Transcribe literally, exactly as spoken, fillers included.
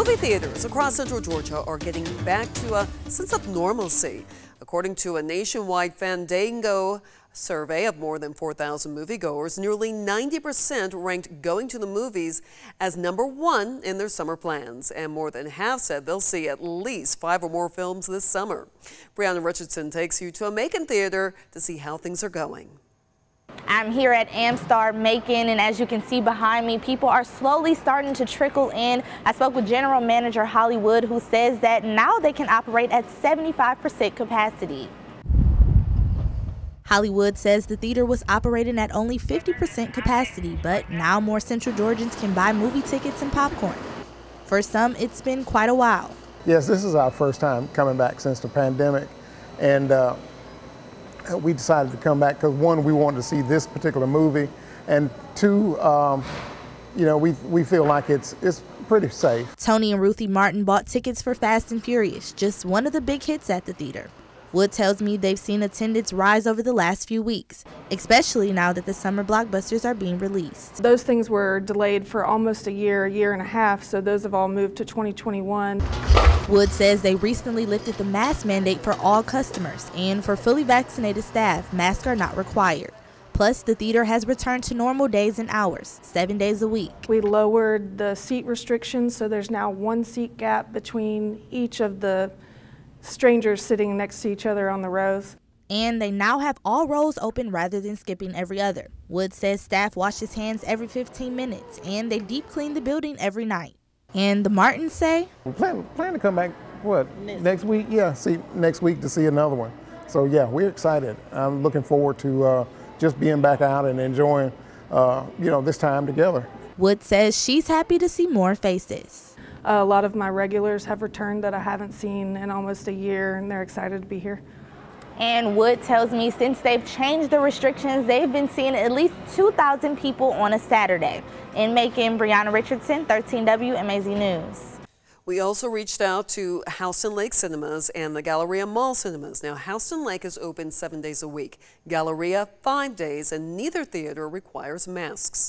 Movie theaters across Central Georgia are getting back to a sense of normalcy. According to a nationwide Fandango survey of more than four thousand moviegoers, nearly ninety percent ranked going to the movies as number one in their summer plans, and more than half said they'll see at least five or more films this summer. Breonna Richardson takes you to a Macon theater to see how things are going. I'm here at AmStar Macon, and as you can see behind me, people are slowly starting to trickle in. I spoke with General Manager Hollywood, who says that now they can operate at seventy-five percent capacity. Hollywood says the theater was operating at only fifty percent capacity, but now more Central Georgians can buy movie tickets and popcorn. For some, it's been quite a while. Yes, this is our first time coming back since the pandemic, and uh, we decided to come back because, one, we wanted to see this particular movie, and two, um, you know, we, we feel like it's, it's pretty safe. Tony and Ruthie Martin bought tickets for Fast and Furious, just one of the big hits at the theater. Wood tells me they've seen attendance rise over the last few weeks, especially now that the summer blockbusters are being released. Those things were delayed for almost a year, a year and a half, so those have all moved to twenty twenty-one. Wood says they recently lifted the mask mandate for all customers, and for fully vaccinated staff, masks are not required. Plus, the theater has returned to normal days and hours, seven days a week. We lowered the seat restrictions, so there's now one seat gap between each of the strangers sitting next to each other on the rows. And they now have all rows open rather than skipping every other. Wood says staff washes hands every fifteen minutes, and they deep clean the building every night. And the Martins say, we plan, plan to come back, what, next, next week? Yeah, see, next week to see another one. So yeah, we're excited. I'm looking forward to uh, just being back out and enjoying, uh, you know, this time together. Wood says she's happy to see more faces. A lot of my regulars have returned that I haven't seen in almost a year, and they're excited to be here. And Wood tells me since they've changed the restrictions, they've been seeing at least two thousand people on a Saturday. In Macon, Breonna Richardson, thirteen W M A Z News. We also reached out to Houston Lake Cinemas and the Galleria Mall Cinemas. Now, Houston Lake is open seven days a week, Galleria five days, and neither theater requires masks.